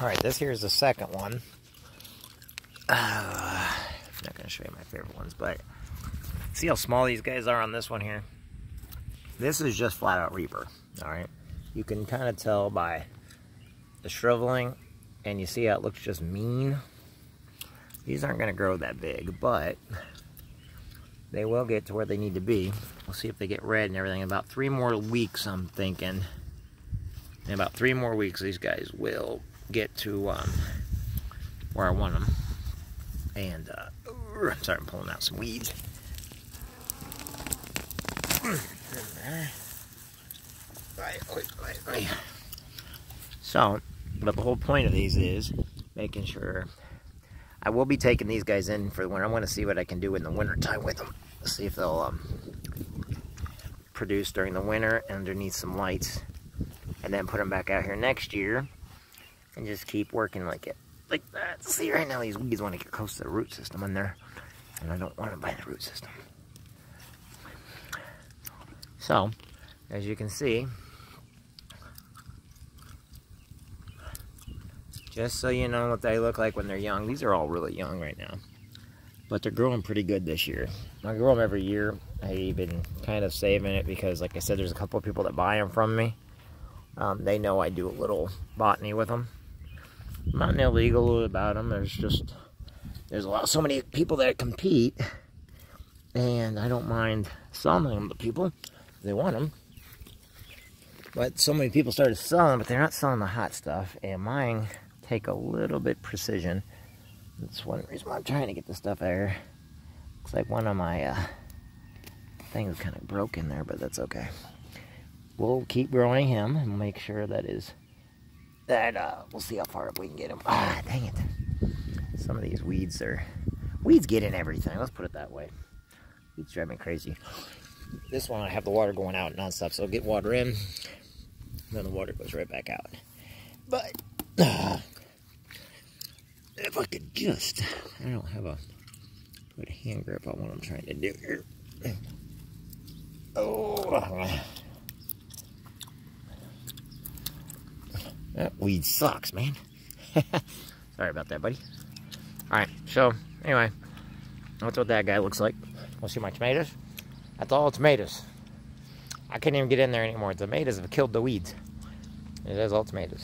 Alright, this here is the second one. I'm not going to show you my favorite ones, but see how small these guys are on this one here? This is just flat out Reaper, alright? You can kind of tell by the shriveling, and you see how it looks just mean. These aren't going to grow that big, but they will get to where they need to be. We'll see if they get red and everything. In about 3 more weeks, I'm thinking. In about 3 more weeks, these guys will get to where I want them. And I'm sorry, I'm pulling out some weeds. So, but the whole point of these is making sure. I will be taking these guys in for the winter. I want to see what I can do in the winter time with them. See if they'll produce during the winter underneath some lights, and then put them back out here next year, and just keep working like that. See, right now these weeds want to get close to the root system in there, and I don't want them by the root system. So, as you can see, just so you know what they look like when they're young. These are all really young right now, but they're growing pretty good this year. I grow them every year. I've been kind of saving it because, like I said, there's a couple of people that buy them from me. They know I do a little botany with them. I'm not illegal about them. There's a lot, so many people that compete, and I don't mind selling them to people if they want them. But so many people started selling, but they're not selling the hot stuff, and mine take a little bit precision. That's one reason why I'm trying to get this stuff out here. Looks like one of my things kind of broke in there, but that's okay. We'll keep growing him and make sure that is that. We'll see how far up we can get him. Ah, dang it! Some of these weeds are get in everything. Let's put it that way. Weeds drive me crazy. This one I have the water going out nonstop, so I'll get water in, then the water goes right back out. But if I could just, I don't have a good hand grip on what I'm trying to do here. Oh, that weed sucks, man. Sorry about that, buddy. Alright, so anyway, that's what that guy looks like. We'll see my tomatoes. That's all tomatoes. I couldn't even get in there anymore. Tomatoes have killed the weeds. It is all tomatoes.